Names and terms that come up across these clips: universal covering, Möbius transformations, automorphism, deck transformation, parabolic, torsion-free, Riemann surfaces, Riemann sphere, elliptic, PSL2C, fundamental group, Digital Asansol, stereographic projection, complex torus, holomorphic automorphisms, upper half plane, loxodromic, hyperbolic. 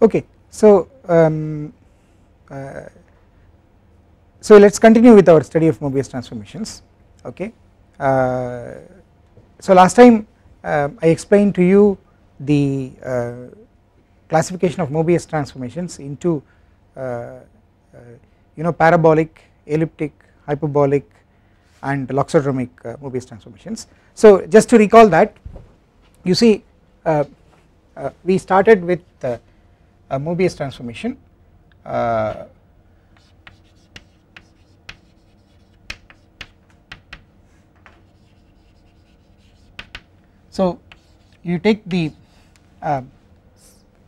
Okay, so so let's continue with our study of Möbius transformations. Okay, so last time I explained to you the classification of Möbius transformations into parabolic, elliptic, hyperbolic, and loxodromic Möbius transformations. So just to recall that, you see, we started with a Möbius transformation so you take the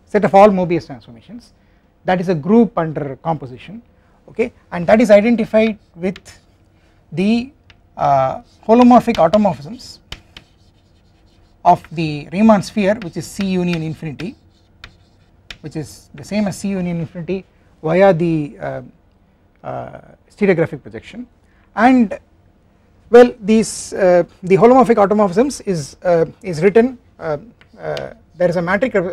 set of all Möbius transformations, that is a group under composition, okay, and that is identified with the holomorphic automorphisms of the Riemann sphere, which is C union infinity, which is the same as C union infinity via the stereographic projection. And well, these the holomorphic automorphisms is written, there is a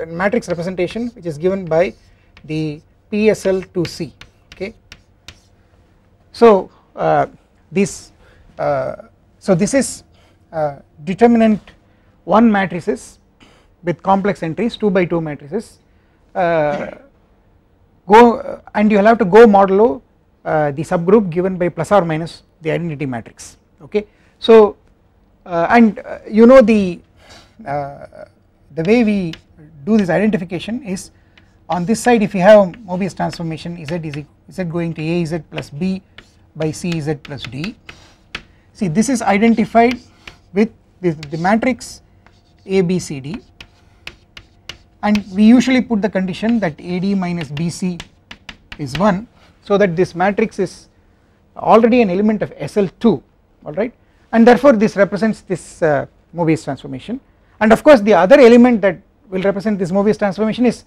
matrix representation which is given by the PSL2C, okay. So this is determinant 1 matrices with complex entries, 2 by 2 matrices, and you will have to go modulo the subgroup given by plus or minus the identity matrix, okay. So and you know, the way we do this identification is, on this side if you have Möbius transformation z going to A z plus B by C z plus D, see this is identified with the matrix A B C D, and we usually put the condition that AD minus BC is 1, so that this matrix is already an element of SL2, alright, and therefore this represents this Möbius transformation. And of course the other element that will represent this Möbius transformation is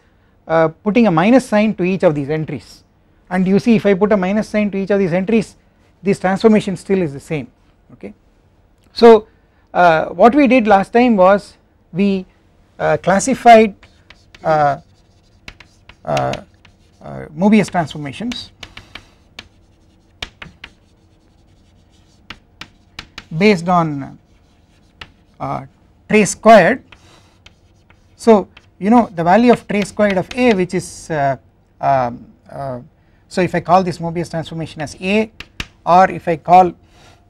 putting a minus sign to each of these entries, and you see if I put a minus sign to each of these entries, this transformation still is the same, okay. So what we did last time was we classified Möbius transformations based on trace squared. So you know the value of trace squared of A, which is so if I call this Möbius transformation as A, or if I call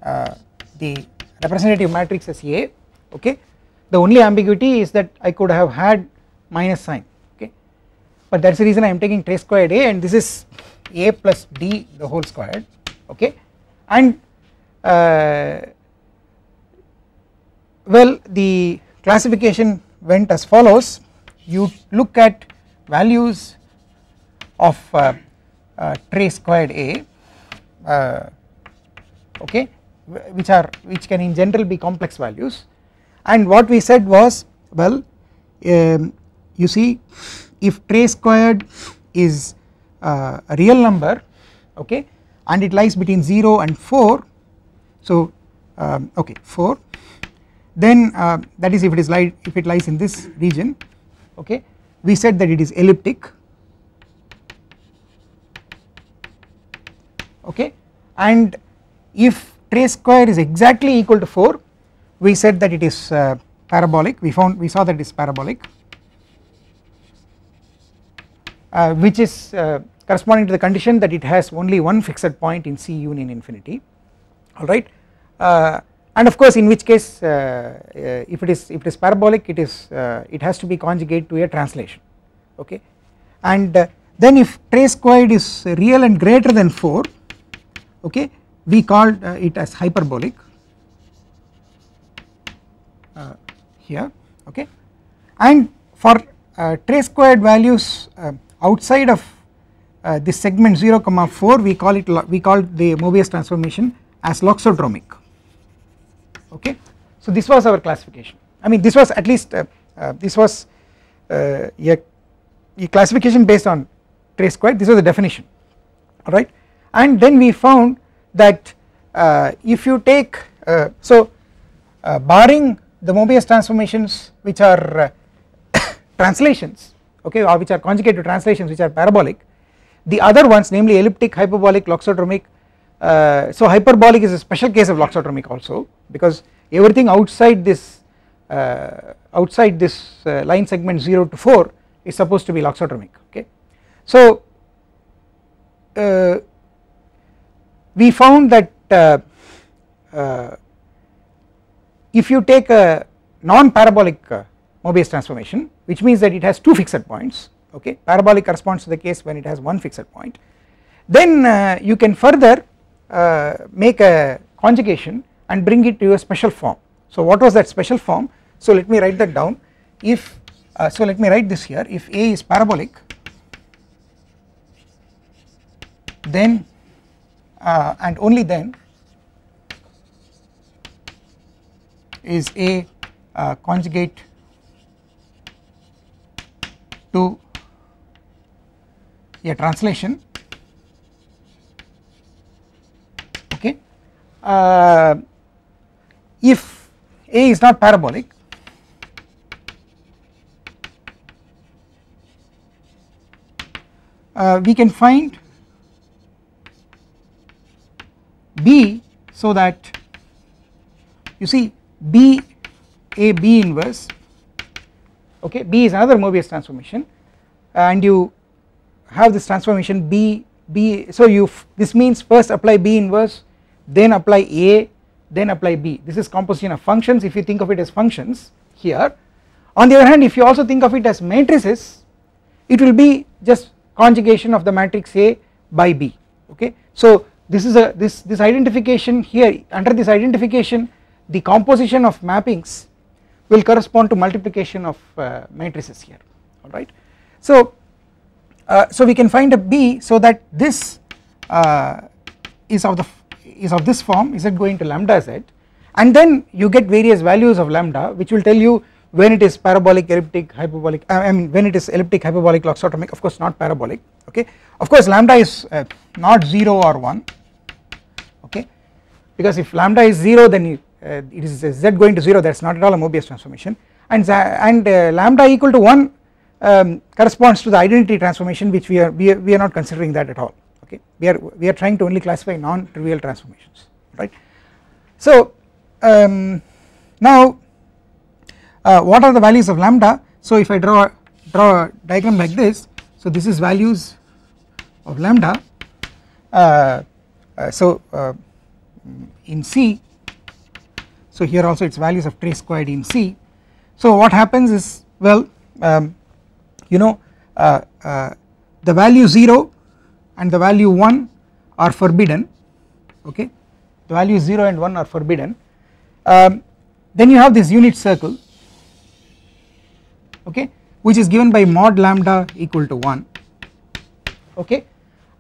the representative matrix as A, okay, the only ambiguity is that I could have had minus sign, okay, but that is the reason I am taking trace squared A, and this is A plus D the whole squared, okay. And well, the classification went as follows: you look at values of trace squared A, okay, which can in general be complex values, and what we said was, well, you see if trace squared is a real number, okay, and it lies between 0 and 4, so okay 4, then that is if it lies in this region, okay, we said that it is elliptic, okay, and if trace square is exactly equal to 4, we said that it is parabolic. We saw that it is parabolic, which is corresponding to the condition that it has only one fixed point in C union infinity, alright. And of course in which case if it is parabolic, it is it has to be conjugate to a translation, okay. And then if trace squared is real and greater than 4, okay, we called it as hyperbolic here, okay. And for trace squared values outside of this segment 0,4, we called the Möbius transformation as loxodromic, okay. So this was our classification. I mean, this was at least this was a classification based on trace squared. This was the definition, alright. and then we found that if you take barring the Möbius transformations which are translations, okay, or which are conjugate to translations which are parabolic, the other ones namely elliptic, hyperbolic, loxodromic, so hyperbolic is a special case of loxodromic also, because everything outside this line segment 0 to 4 is supposed to be loxodromic, okay. So we found that if you take a non-parabolic Möbius transformation, which means that it has two fixed points, okay, parabolic corresponds to the case when it has one fixed point, then you can further make a conjugation and bring it to a special form. So what was that special form? So let me write that down. If so let me write this here. If A is parabolic, then and only then is A conjugate to a translation, okay. If A is not parabolic, we can find B, so that you see B A B inverse, okay, B is another Möbius transformation, and you have this transformation B B, so you this means first apply B inverse, then apply A, then apply B. This is composition of functions if you think of it as functions here. On the other hand, if you also think of it as matrices, it will be just conjugation of the matrix A by B, okay. So this is a this identification here. Under this identification, the composition of mappings will correspond to multiplication of matrices here, all right. So so we can find a B, so that this is of this form, is it going to lambda z, and then you get various values of lambda which will tell you when it is parabolic, elliptic, hyperbolic, I mean when it is elliptic, hyperbolic, loxodromic, of course not parabolic, okay. Of course lambda is not 0 or 1, okay, because if lambda is 0 then you it is z going to 0, that is not at all a Möbius transformation, and lambda equal to 1 corresponds to the identity transformation, which we are not considering that at all, okay. We are trying to only classify non-trivial transformations, right. So now what are the values of lambda? So if I draw a diagram like this, so this is values of lambda, in C. So here also it's values of trace squared in C. So what happens is, well, you know, the value 0 and the value 1 are forbidden, okay, the value 0 and 1 are forbidden. Then you have this unit circle, okay, which is given by mod lambda equal to 1, okay,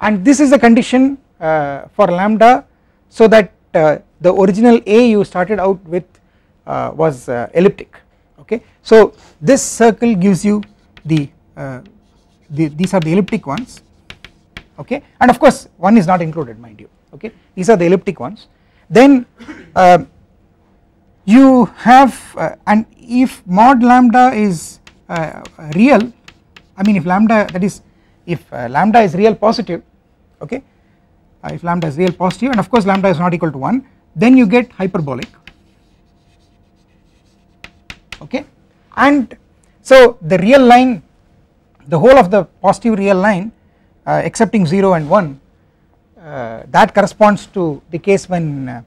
and this is the condition for lambda, so that the original A you started out with was elliptic, okay. So this circle gives you these are the elliptic ones, okay, and of course one is not included, mind you, okay, these are the elliptic ones. Then you have and if mod lambda is real, I mean if lambda, that is if lambda is real positive, okay, if lambda is real positive, and of course lambda is not equal to 1, then you get hyperbolic, okay. And so the real line, the whole of the positive real line excepting 0 and 1, that corresponds to the case when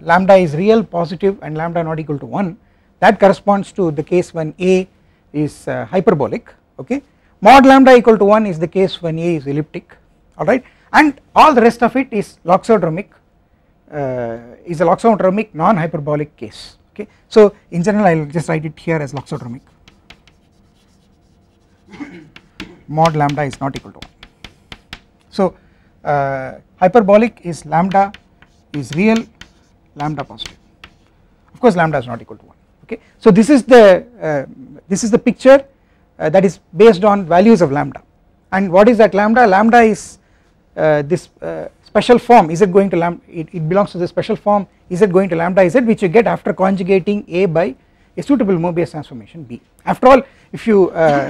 lambda is real positive and lambda not equal to 1, that corresponds to the case when A is hyperbolic, okay. Mod lambda equal to 1 is the case when A is elliptic, alright, and all the rest of it is loxodromic, is a loxodromic non-hyperbolic case, okay. So in general I will just write it here as loxodromic, mod lambda is not equal to 1. So hyperbolic is lambda is real, lambda positive, of course lambda is not equal to 1, okay. So this is the picture that is based on values of lambda, and what is that lambda? Lambda is this special form z going to lambda, it belongs to the special form z going to lambda z, which you get after conjugating A by a suitable Möbius transformation B. After all, if you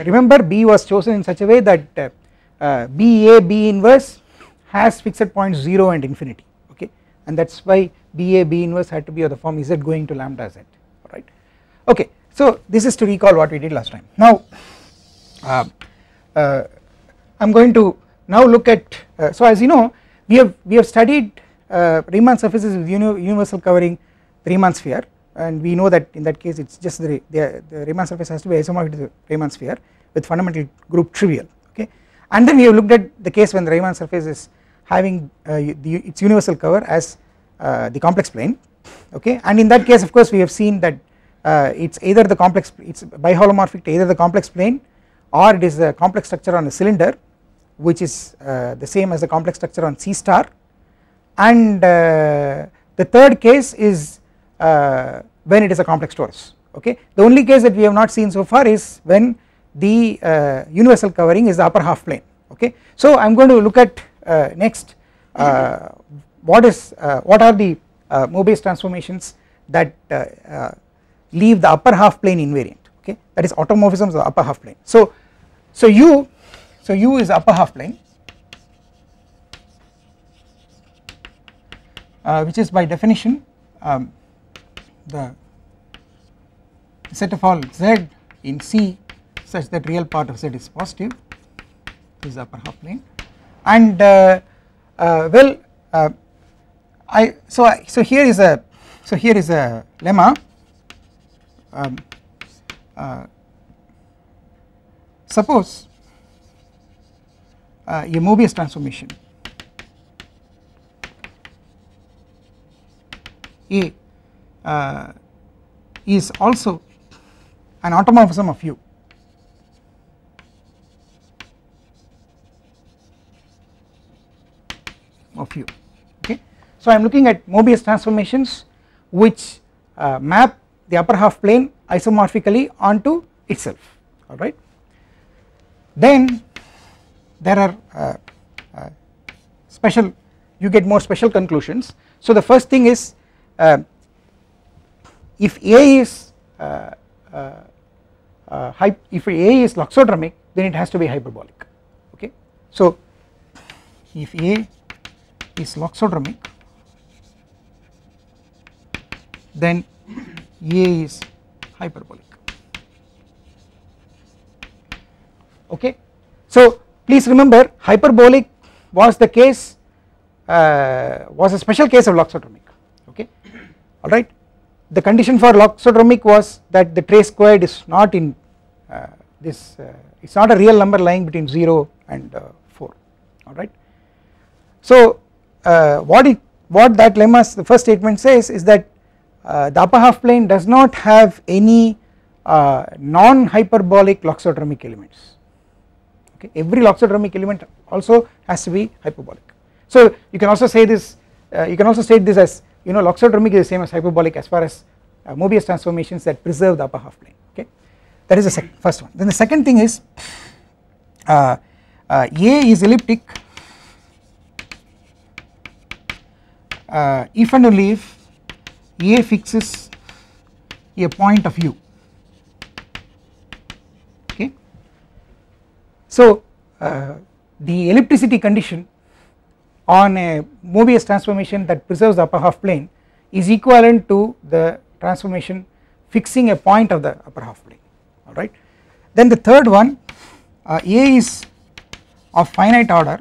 remember, B was chosen in such a way that BA B inverse has fixed points 0 and infinity, okay, and that is why BA B inverse had to be of the form z going to lambda z, alright. Okay, so this is to recall what we did last time. Now I am going to now look at, so as you know, we have studied Riemann surfaces with universal covering the Riemann sphere, and we know that in that case it is just the Riemann surface has to be isomorphic to the Riemann sphere with fundamental group trivial, okay, and then we have looked at the case when the Riemann surface is having its universal cover as the complex plane, okay, and in that case of course we have seen that it is either the complex, it is biholomorphic to either the complex plane or it is a complex structure on a cylinder which is the same as the complex structure on C star, and the third case is when it is a complex torus, okay. The only case that we have not seen so far is when the universal covering is the upper half plane, okay. So I am going to look at next what are the Möbius transformations that leave the upper half plane invariant, okay, that is automorphisms of the upper half plane. So U is upper half plane, which is by definition the set of all z in C such that real part of z is positive is upper half plane, and here is a lemma. Suppose a Möbius transformation A is also an automorphism of U, okay. So I am looking at Möbius transformations which map the upper half plane isomorphically onto itself, alright. Then there are you get more special conclusions. So the first thing is if A is if A is loxodromic, then it has to be hyperbolic, okay. So if A is loxodromic, then A is hyperbolic, okay. So please remember, hyperbolic was the case, was a special case of loxodromic, okay, alright. The condition for loxodromic was that the trace squared is not in it is not a real number lying between 0 and 4, alright. So what that lemma's, the first statement says is that the upper half plane does not have any non-hyperbolic loxodromic elements, okay. Every loxodromic element also has to be hyperbolic. So you can also say this, you can also state this as, you know, loxodromic is the same as hyperbolic as far as Möbius transformations that preserve the upper half plane, okay. That is the first one. Then the second thing is A is elliptic if and only if A fixes a point of U, okay. So the ellipticity condition on a Möbius transformation that preserves the upper half plane is equivalent to the transformation fixing a point of the upper half plane, alright. Then the third one, A is of finite order,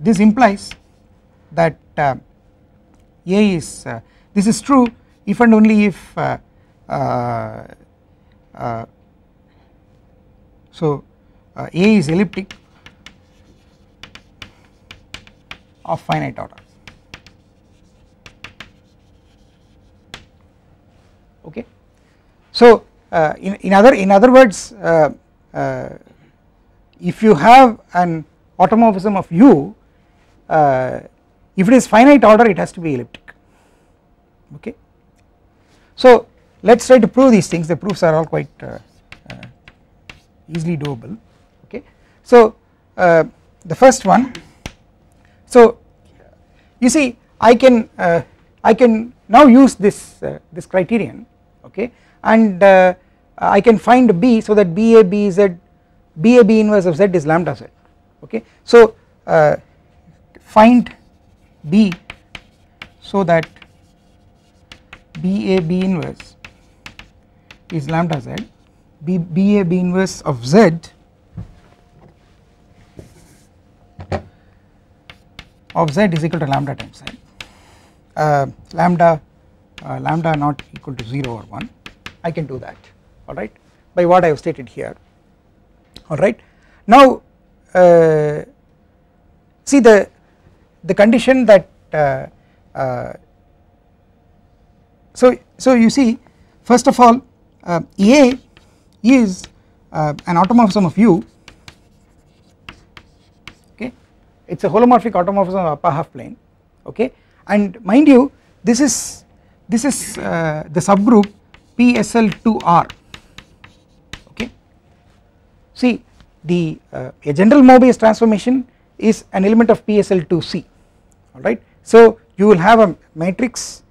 this implies that A is, this is true if and only if A is elliptic of finite order, okay. So in other words, if you have an automorphism of U, if it is finite order it has to be elliptic, okay. So let us try to prove these things. The proofs are all quite easily doable. So the first one. So you see, I can now use this this criterion, okay, and I can find B, so that B inverse of Z is lambda Z, okay. So find B so that B inverse is lambda Z, B inverse of Z is equal to lambda times Z, lambda not equal to 0 or 1. I can do that, alright, by what I have stated here, alright. Now see the condition that so you see, first of all, A is an automorphism of U, okay, it is a holomorphic automorphism of upper half plane, okay, and mind you this is the subgroup PSL2R, okay. See, a general Möbius transformation is an element of PSL2C, alright. So you will have a matrix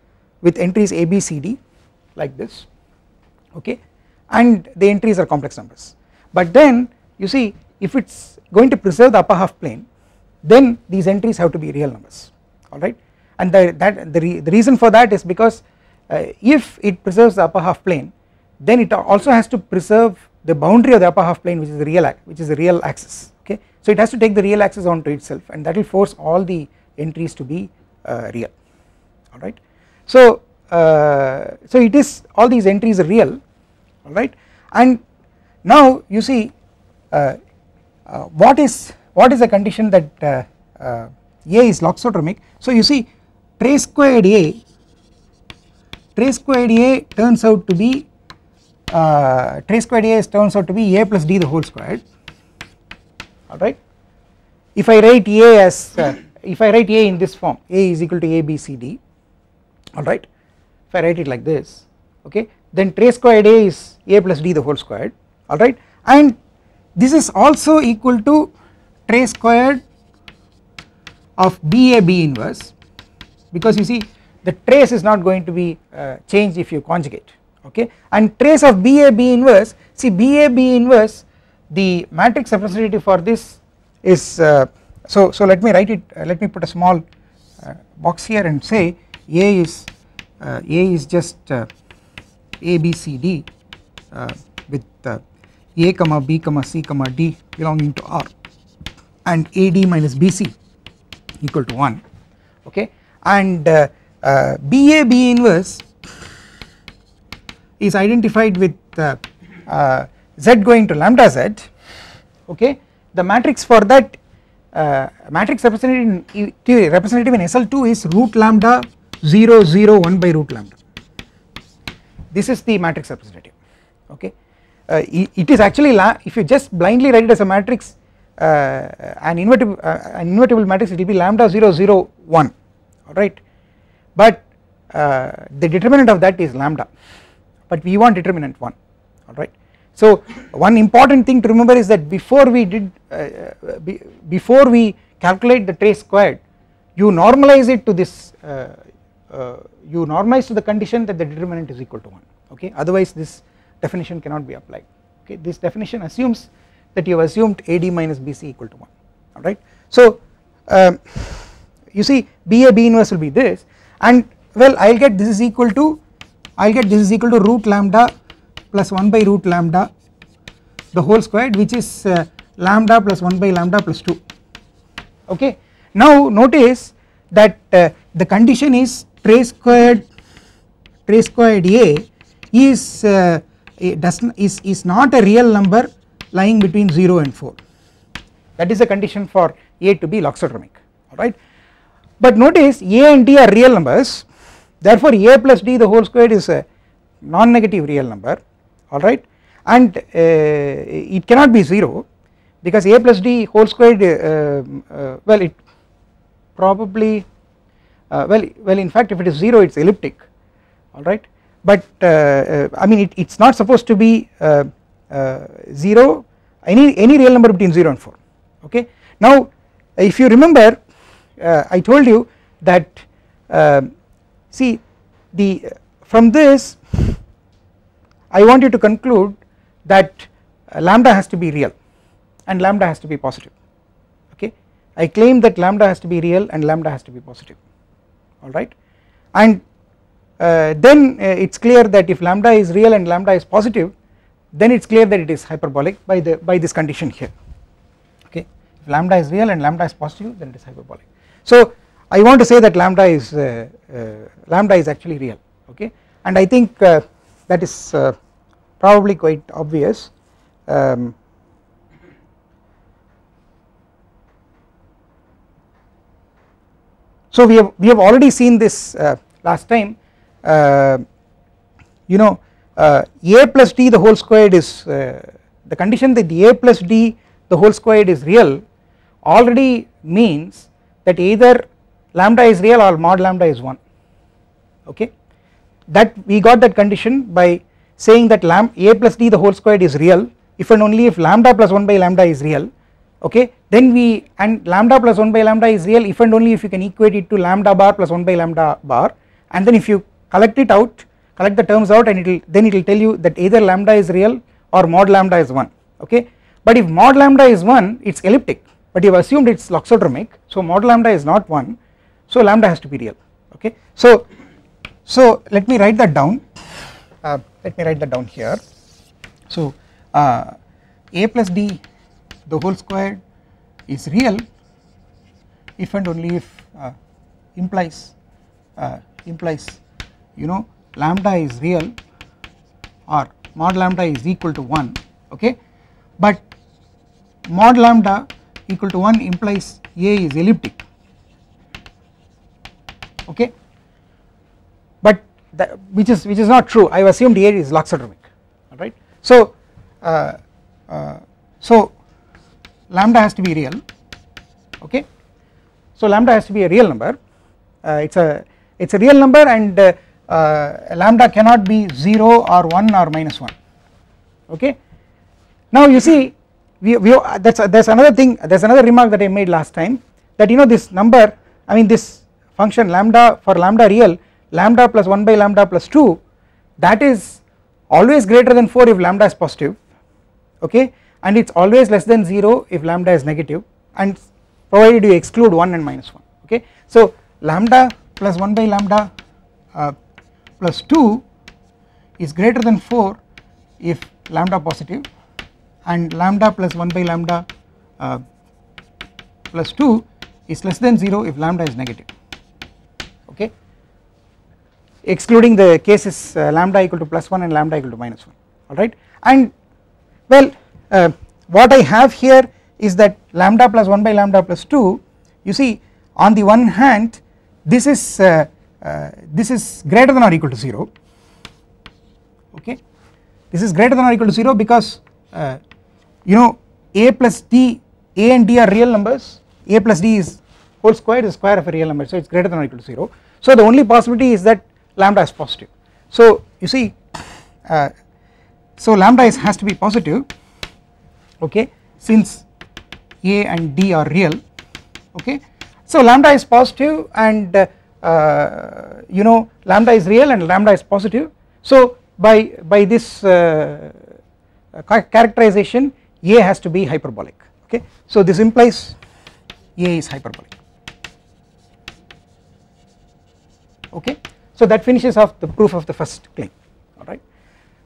with entries A, B, C, D like this, okay, and the entries are complex numbers. But then you see, if it is going to preserve the upper half plane, then these entries have to be real numbers, alright, and the reason for that is because if it preserves the upper half plane, then it also has to preserve the boundary of the upper half plane, which is the real axis, okay. So it has to take the real axis onto itself, and that will force all the entries to be real, alright. So so it is, all these entries are real, alright. And now you see what is the condition that A is loxodromic. So you see, trace squared A turns out to be A plus D the whole squared, alright. If I write A as if I write A in this form, A is equal to A B C D, alright. If I write it like this, okay, then trace squared A is A plus D the whole squared, alright, and this is also equal to trace squared of B inverse, because you see the trace is not going to be changed if you conjugate, okay, and trace of B inverse, see B inverse, the matrix representative for this is so let me write it, let me put a small box here and say A is just A B C D with A comma B comma C comma D belonging to R, and A D minus B C equal to 1, okay, and B inverse is identified with Z going to lambda Z, okay. The matrix for that matrix representative in SL2 is root lambda 0 0 1 by root lambda. This is the matrix representative, okay. It is actually, if you just blindly write it as a matrix, an invertible matrix, it will be lambda 0 0 1, alright, but the determinant of that is lambda, but we want determinant 1, alright. So one important thing to remember is that before we calculate the trace squared, you normalize it to this, you normalize to the condition that the determinant is equal to 1, okay, otherwise this definition cannot be applied, okay. This definition assumes that you have assumed AD minus BC equal to 1, alright. So you see B inverse will be this, and well I will get this is equal to, root lambda plus 1 by root lambda the whole squared, which is lambda plus 1 by lambda plus 2, okay. Now notice that the condition is trace squared A is is not a real number lying between 0 and 4, that is the condition for A to be loxodromic, alright. But notice A and D are real numbers, therefore A plus D the whole squared is a non-negative real number, alright, and it cannot be 0, because A plus D whole squared well it probably well in fact if it is 0 it is elliptic, alright, but I mean it is not supposed to be 0, any real number between 0 and 4, okay. Now if you remember, I told you that see, the from this I want you to conclude that lambda has to be real and lambda has to be positive. Okay, I claim that lambda has to be real and lambda has to be positive, alright. And then it is clear that if lambda is real and lambda is positive, then it is clear that it is hyperbolic by this condition here. Okay, if lambda is real and lambda is positive, then it is hyperbolic. So I want to say that lambda is actually real. Okay, and I think that is probably quite obvious. So we have already seen this last time. You know, a plus d the whole squared is the condition that the a plus d the whole squared is real already means that either lambda is real or mod lambda is 1. Okay, that we got that condition by saying that a plus d the whole squared is real if and only if lambda plus 1 by lambda is real. Okay, then and lambda plus 1 by lambda is real if and only if you can equate it to lambda bar plus 1 by lambda bar, and then if you collect the terms out, and it will tell you that either lambda is real or mod lambda is 1. Okay, but if mod lambda is 1, it's elliptic, but you have assumed it's loxodromic, so mod lambda is not 1, so lambda has to be real. Okay, so let me write that down. Here. So a plus d the whole squared is real if and only if implies you know lambda is real or mod lambda is equal to 1. Okay, but mod lambda equal to 1 implies a is elliptic. Okay, but that which is not true. I have assumed a is loxodromic. All right, so so lambda has to be real. Okay, so lambda has to be a real number. It's a real number, and lambda cannot be 0 or 1 or -1. Okay, now you see that's another thing, there's another remark that I made last time, that you know this number, I mean this function lambda, for lambda real, lambda plus 1 by lambda plus 2, that is always greater than 4 if lambda is positive. Okay, and it's always less than 0 if lambda is negative, and provided you exclude 1 and -1. Okay, so lambda plus 1 by lambda plus 2 is greater than 4 if lambda positive, and lambda plus 1 by lambda plus 2 is less than 0 if lambda is negative. Okay, excluding the cases lambda equal to +1 and lambda equal to -1. All right, and well, what I have here is that lambda plus 1 by lambda plus 2, you see, on the one hand this is greater than or equal to 0. Okay, this is greater than or equal to 0 because you know a plus d, a and d are real numbers, a plus d is whole square is square of a real number, so it is greater than or equal to 0. So the only possibility is that lambda is positive. So you see, so lambda has to be positive. Okay, since a and d are real. Okay, so lambda is positive, and you know lambda is real and lambda is positive. So by this characterization, a has to be hyperbolic. Okay, so this implies a is hyperbolic. Okay, so that finishes off the proof of the first claim. All right,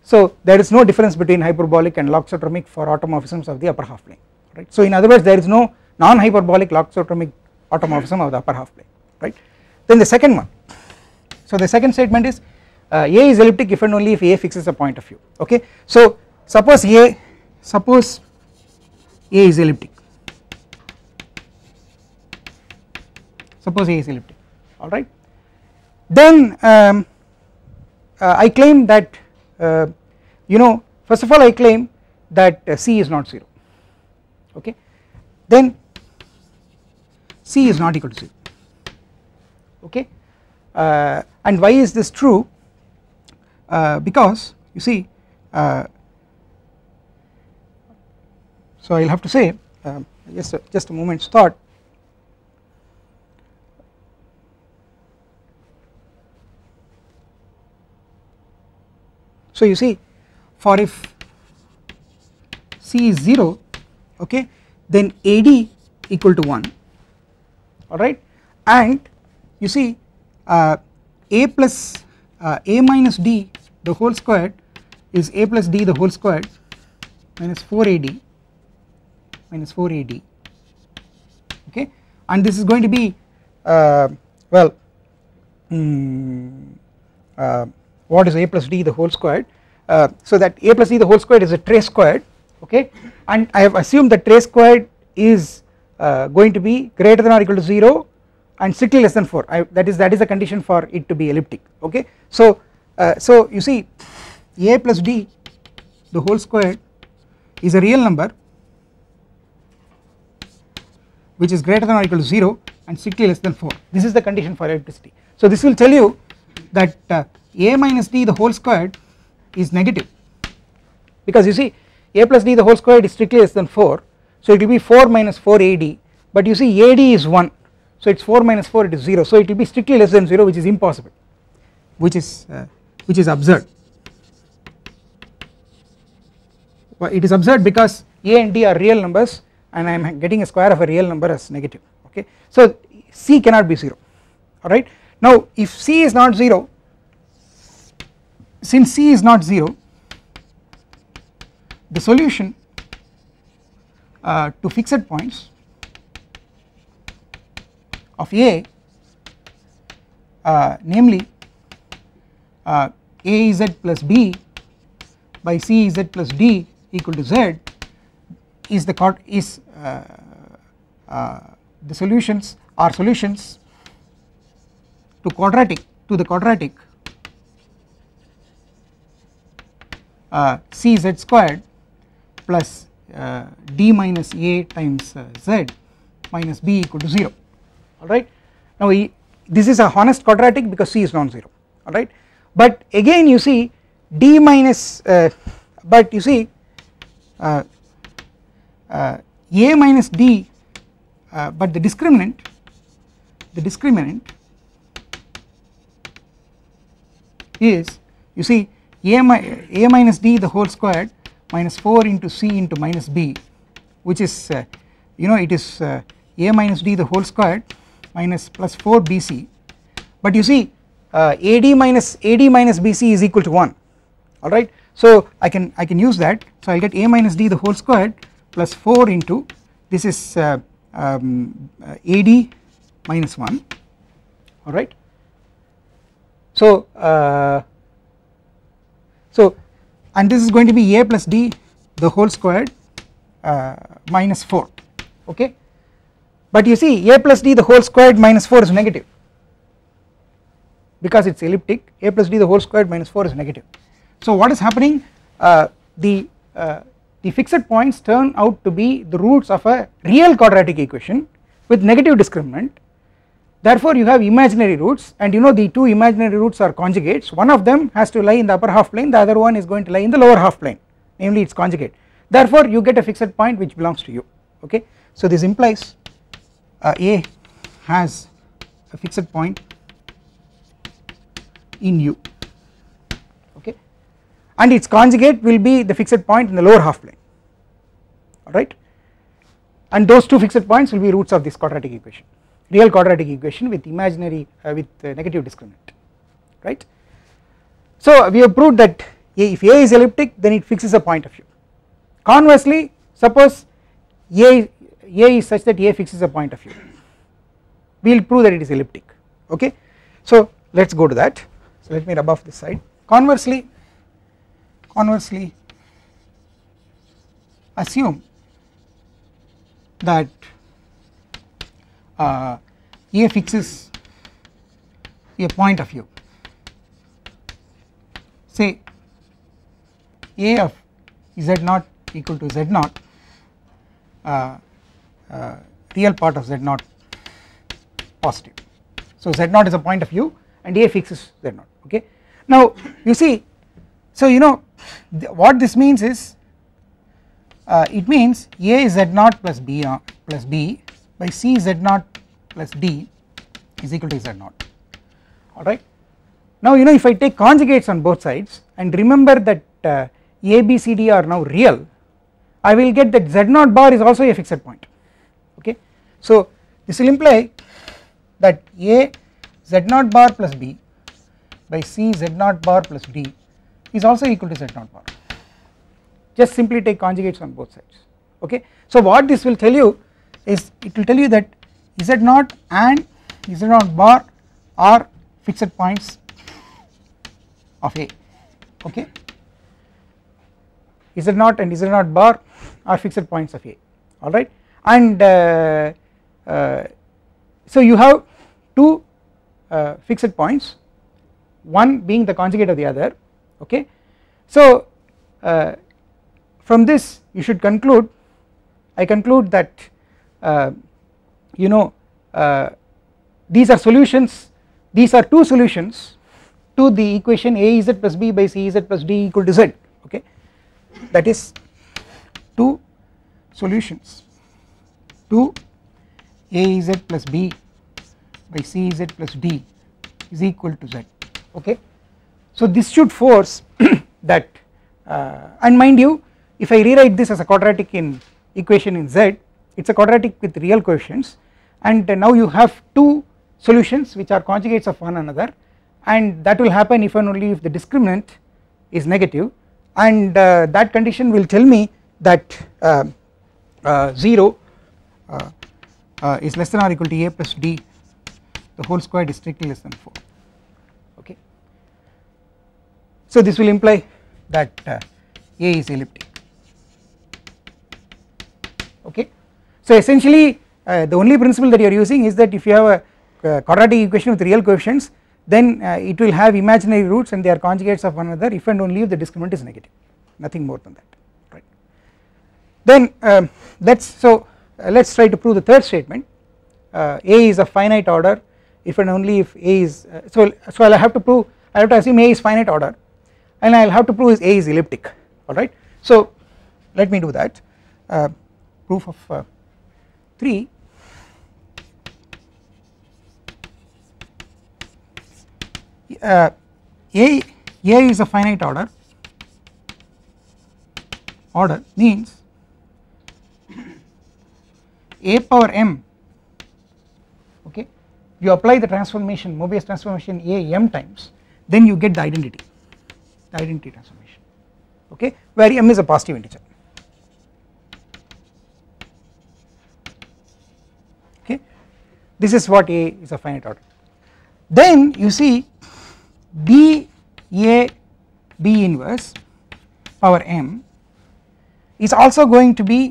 so there is no difference between hyperbolic and loxodromic for automorphisms of the upper half plane. Right, so in other words, there is no non-hyperbolic loxodromic automorphism of the upper half plane. Right, then the second one. So the second statement is a is elliptic if and only if a fixes a point of view. Okay, so suppose a is elliptic. All right, then I claim that you know, first of all I claim that C is not 0. Okay, then C is not equal to 0. Okay, and why is this true? Because you see, so I will have to say just a moment's thought. So you see, for if C is 0, okay, then AD equal to 1, alright, and you see A plus A minus D the whole squared is A plus D the whole squared minus 4 AD, okay, and this is going to be what is A plus D the whole squared, so that A plus D the whole squared is a trace squared, okay, and I have assumed that trace squared is going to be greater than or equal to 0 and strictly less than 4. That is a condition for it to be elliptic, okay. So so you see, A plus D the whole squared is a real number which is greater than or equal to 0 and strictly less than 4. This is the condition for ellipticity. So this will tell you that A minus D the whole squared is negative, because you see A plus D the whole squared is strictly less than 4, so it will be 4 minus 4 AD, but you see AD is 1, so it is 4 minus 4, it is 0, so it will be strictly less than 0, which is impossible, which is absurd. Well, it is absurd because A and D are real numbers and I am getting a square of a real number as negative, okay. So C cannot be 0, alright. Now if C is not 0, since C is not 0, the solution to fixed points of A, namely A z plus B by C z plus D equal to Z, is the solutions are solutions to the quadratic C z squared plus D minus A times Z minus B equal to 0, alright. Now this is a honest quadratic because C is non-zero, alright, but again you see D minus A minus D, but the discriminant is, you see, A minus D the whole squared minus 4 into C into minus B, which is it is A minus D the whole squared minus plus 4 BC, but you see AD minus BC is equal to 1, alright. So I can use that, so I will get A minus D the whole squared plus 4 into, this is AD minus 1, alright. So and this is going to be A plus D the whole squared minus 4, okay, but you see A plus D the whole squared minus 4 is negative because it is elliptic. A plus D the whole squared minus 4 is negative. So what is happening, the fixed points turn out to be the roots of a real quadratic equation with negative discriminant, therefore you have imaginary roots, and you know the two imaginary roots are conjugates, one of them has to lie in the upper half plane, the other one is going to lie in the lower half plane, namely its conjugate, therefore you get a fixed point which belongs to you, okay. So this implies A has a fixed point in U, okay, and its conjugate will be the fixed point in the lower half plane, alright, and those two fixed points will be roots of this quadratic equation, real quadratic equation with imaginary negative discriminant, right. So we have proved that if A is elliptic, then it fixes a point of U. Conversely, suppose A is such that A fixes a point of U, we will prove that it is elliptic, okay. So let us go to that, so let me rub off this side. Conversely assume that A fixes a point of U, say A of z0 equal to z0, real part of z0 positive, so z0 is a point of U and A fixes z0, okay. Now you see, so you know what this means is, it means A is z0 plus b plus d by C z0 plus d is equal to z0, alright. Now you know, if I take conjugates on both sides and remember that a, b, c, d are now real, I will get that z0 bar is also a fixed point, okay. So this will imply that a z0 bar plus b by c z0 bar plus d is also equal to z0 bar, just simply take conjugates on both sides, okay. So what this will tell you is, it will tell you that z0 and z0 bar are fixed points of A, okay. z0 and z0 bar are fixed points of A, alright. And so you have two fixed points, one being the conjugate of the other, okay. So from this you should conclude, I conclude that you know these are solutions, these are two solutions to the equation a z plus b by c z plus d equal to z, okay. That is two solutions to a z plus b by c z plus d is equal to z, okay. So this should force that and mind you, if I rewrite this as a quadratic in equation in z, it is a quadratic with real coefficients, and now you have two solutions which are conjugates of one another, and that will happen if and only if the discriminant is negative, and that condition will tell me that 0 is less than or equal to a plus d the whole squared is strictly less than 4, okay. So this will imply that a is elliptic, okay. So essentially the only principle that you are using is that if you have a quadratic equation with real coefficients, then it will have imaginary roots and they are conjugates of one another if and only if the discriminant is negative, nothing more than that, right. Then let's try to prove the third statement, a is of finite order if and only if a is so I'll have to prove, I have to assume a is finite order, and I'll have to prove a is elliptic, all right. So let me do that. Proof of 3. A is a finite order. Order means a power m, okay. You apply the transformation, Möbius transformation a m times, then you get the identity transformation, okay, where m is a positive integer, okay. This is what a is a finite order. Then you see b a b inverse power m is also going to be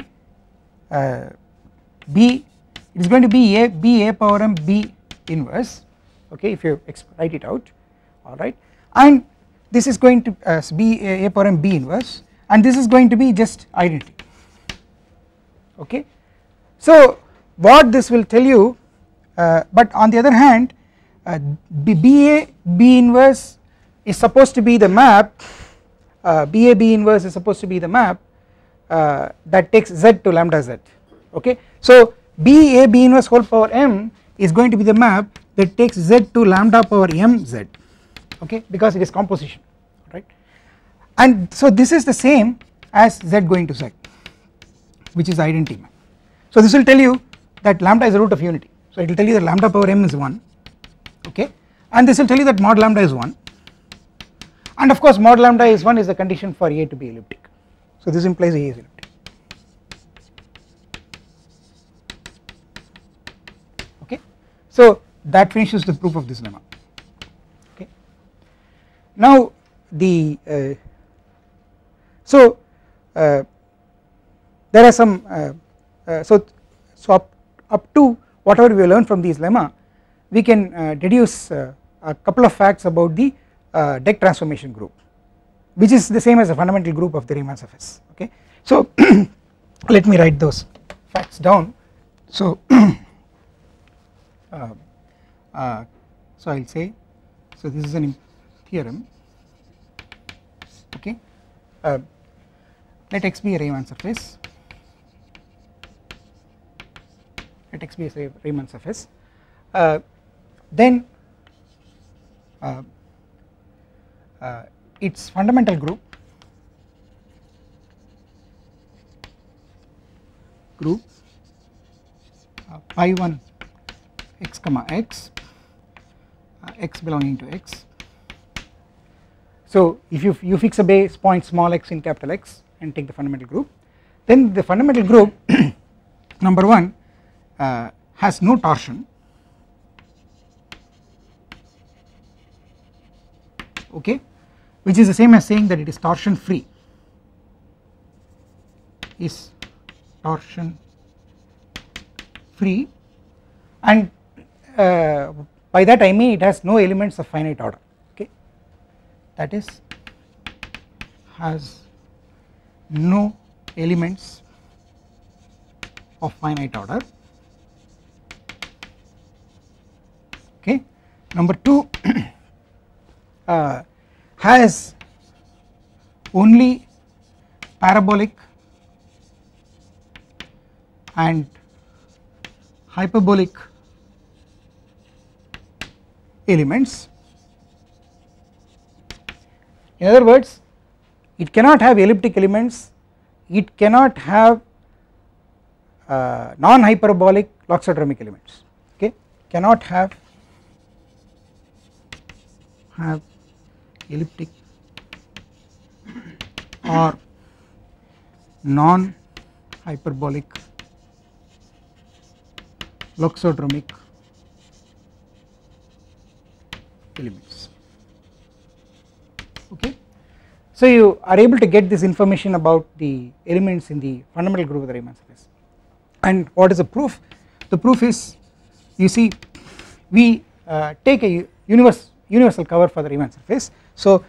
b, it is going to be a b a power m b inverse, okay, if you write it out, all right. And this is going to be a power m b inverse, and this is going to be just identity, okay. So what this will tell you, but on the other hand BA B inverse is supposed to be the map, BA B inverse is supposed to be the map that takes z to lambda z, okay. So BA B inverse whole power m is going to be the map that takes z to lambda power m z, okay, because it is composition, right. And so this is the same as z going to z, which is identity map. So this will tell you that lambda is the root of unity, so it will tell you that lambda power m is 1, okay, and this will tell you that mod lambda is 1, and of course mod lambda is 1 is the condition for a to be elliptic, so this implies a is elliptic, okay. So that finishes the proof of this lemma, okay. Now the there are some up to whatever we learn from these lemma, we can deduce a couple of facts about the deck transformation group, which is the same as a fundamental group of the Riemann surface, okay. So let me write those facts down. So so I will say, so this is an theorem, okay. Let X be a Riemann surface, let X be a Riemann surface, then its fundamental group pi1 x comma x, x belonging to x. So if you fix a base point small x in capital X and take the fundamental group, then the fundamental group number 1 has no torsion, okay, which is the same as saying that it is torsion free, is torsion free, and by that I mean it has no elements of finite order, okay, that is has no elements of finite order, okay. Number 2 has only parabolic and hyperbolic elements. In other words, it cannot have elliptic elements, it cannot have non-hyperbolic loxodromic elements, okay, cannot have elliptic or non-hyperbolic loxodromic elements, okay. So you are able to get this information about the elements in the fundamental group of the Riemann surface. And what is the proof? The proof is, you see, we take a universal cover for the Riemann surface. So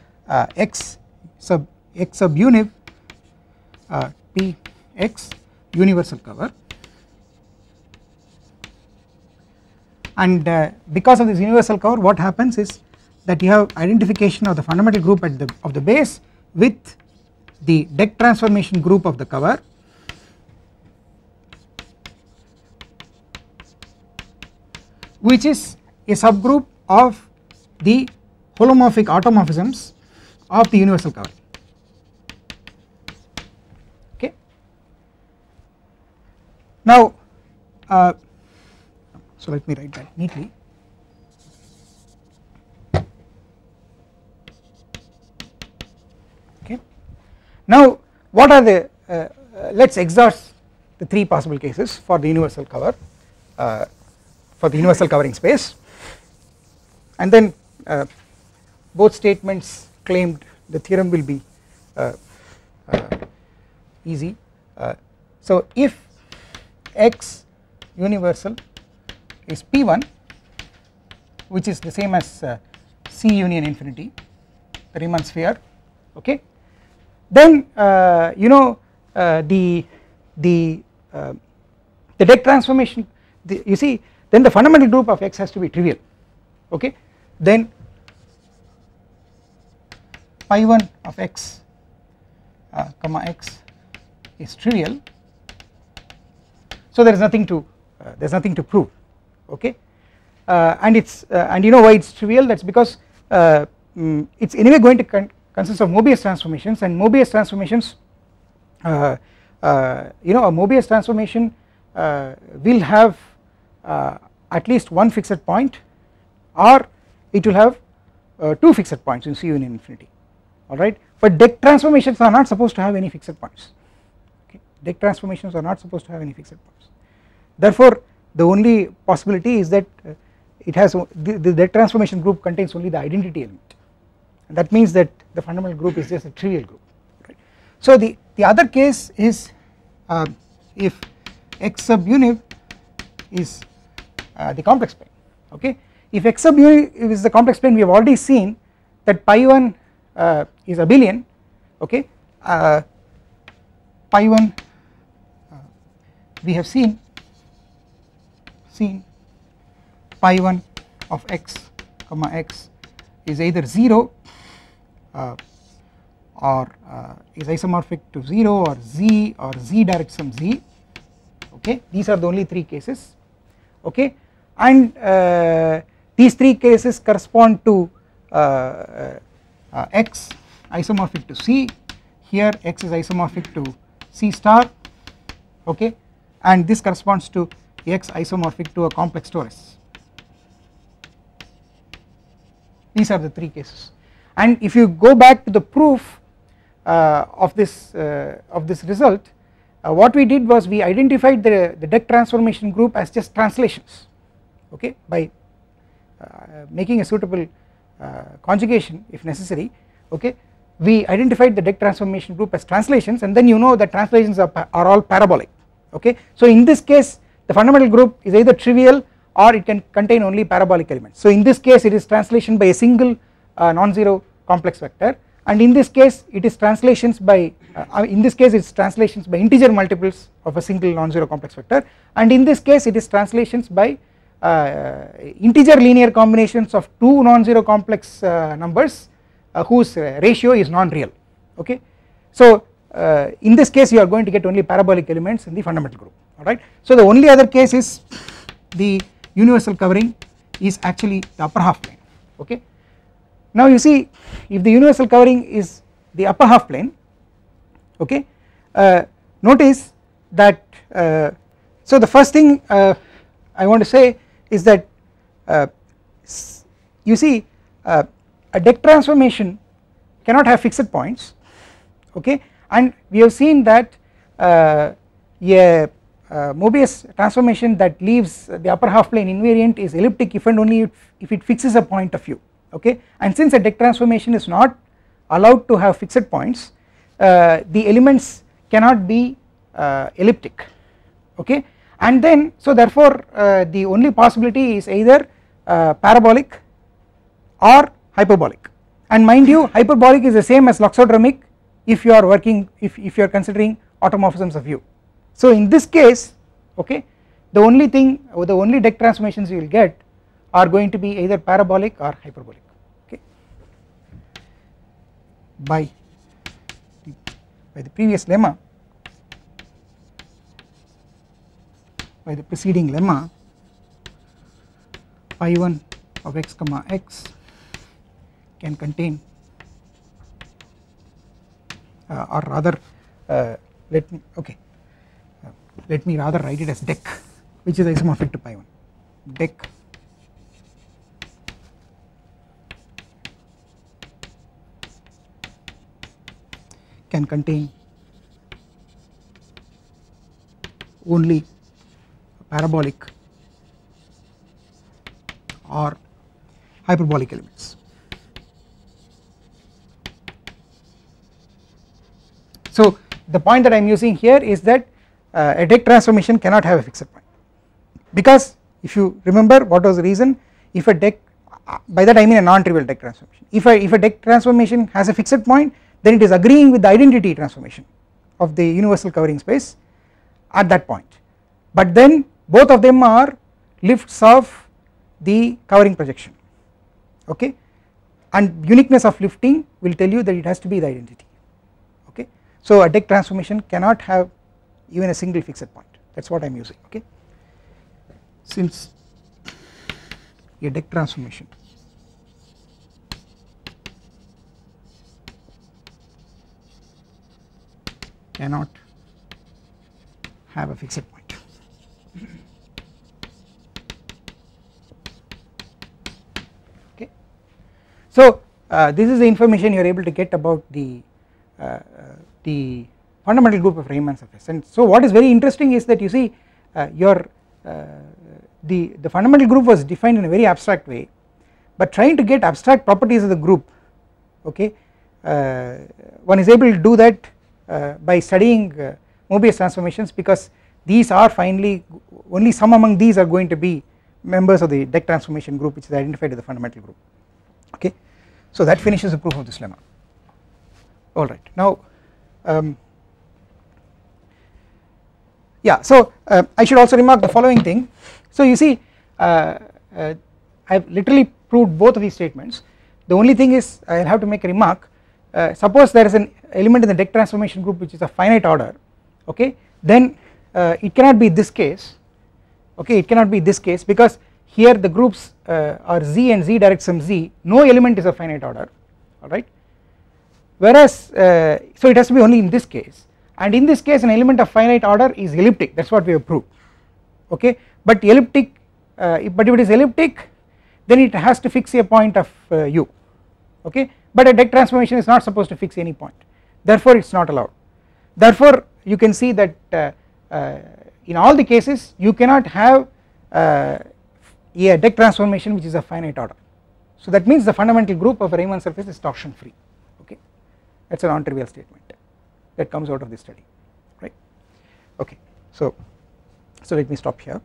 x sub univ p x universal cover, and because of this universal cover, what happens is that you have identification of the fundamental group at the of the base with the deck transformation group of the cover, which is a subgroup of the holomorphic automorphisms of the universal cover, okay. Now so let me write that neatly. Okay. Now, what are the? Let's exhaust the 3 possible cases for the universal cover, for the universal covering space, and then both statements claimed the theorem will be easy. So, if X universal is P1, which is the same as C union infinity, the Riemann sphere, okay, then you know the deck transformation, you see, then the fundamental group of X has to be trivial, okay, then pi1 of X comma X is trivial, so there is nothing to prove, okay, and it's and you know why it's trivial, that's because it's anyway going to consist of Möbius transformations, and Möbius transformations you know, a Möbius transformation will have at least one fixed point, or it will have 2 fixed points in C union infinity, alright, but deck transformations are not supposed to have any fixed points, okay, deck transformations are not supposed to have any fixed points, therefore the only possibility is that it has the deck transformation group contains only the identity element, and that means that the fundamental group is just a trivial group, right. So the other case is if X sub univ is the complex plane, okay, if X sub univ is the complex plane, we have already seen that pi1 is abelian, okay, pi1 we have seen pi1 of X comma X is either 0 or is isomorphic to 0 or Z, or Z directs from Z, okay, these are the only 3 cases okay, and these three cases correspond to x isomorphic to C. Here x is isomorphic to C star, okay, and this corresponds to x isomorphic to a complex torus. These are the three cases. And if you go back to the proof of this result, what we did was we identified the deck transformation group as just translations, okay, by making a suitable conjugation if necessary, okay. We identified the deck transformation group as translations, and then you know that translations are all parabolic, okay. So in this case the fundamental group is either trivial or it can contain only parabolic elements. So in this case it is translation by a single non-zero complex vector, and in this case it is translations by integer multiples of a single non-zero complex vector, and in this case it is translations by integer linear combinations of two non-zero complex numbers whose ratio is non-real, okay. So in this case you are going to get only parabolic elements in the fundamental group, alright. So the only other case is the universal covering is actually the upper half plane, okay. Now you see, if the universal covering is the upper half plane, okay, notice that so the first thing I want to say is that you see a deck transformation cannot have fixed points, okay, and we have seen that Möbius transformation that leaves the upper half plane invariant is elliptic if and only if it fixes a point of view, okay, and since a deck transformation is not allowed to have fixed points, the elements cannot be elliptic, okay, and then so therefore the only possibility is either parabolic or hyperbolic, and mind you hyperbolic is the same as loxodromic if you are working if you are considering automorphisms of U. So in this case, okay, the only deck transformations you will get are going to be either parabolic or hyperbolic, okay, by the preceding lemma phi1 of x comma x can contain let me rather write it as deck, which is isomorphic to pi1, deck can contain only parabolic or hyperbolic elements. So the point that I am using here is that a deck transformation cannot have a fixed point, because if you remember what was the reason, if a deck, by that I mean a non-trivial deck transformation, if a deck transformation has a fixed point, then it is agreeing with the identity transformation of the universal covering space at that point, but then both of them are lifts of the covering projection, okay, and uniqueness of lifting will tell you that it has to be the identity, okay. So a deck transformation cannot have even a single fixed point, that is what I am using, okay. Since a deck transformation cannot have a fixed point, okay. So this is the information you are able to get about the fundamental group of Riemann surfaces. And so what is very interesting is that you see the fundamental group was defined in a very abstract way, but trying to get abstract properties of the group, okay, one is able to do that by studying Möbius transformations, because these are finally only some among these are going to be members of the deck transformation group which is identified as the fundamental group, okay. So that finishes the proof of this lemma. Alright, now yeah, so I should also remark the following thing. So you see I have literally proved both of these statements. The only thing is I will have to make a remark. Suppose there is an element in the deck transformation group which is of finite order, okay, then it cannot be this case, okay, it cannot be this case because here the groups are Z and Z directs some Z, no element is of finite order, alright, whereas so it has to be only in this case, and in this case an element of finite order is elliptic, that is what we have proved, okay. But elliptic, but if it is elliptic then it has to fix a point of u, okay, but a deck transformation is not supposed to fix any point, therefore it is not allowed. Therefore you can see that in all the cases you cannot have a deck transformation which is of finite order, so that means the fundamental group of a Riemann surface is torsion free, okay, that is a non-trivial statement that comes out of this study, right, okay. So let me stop here.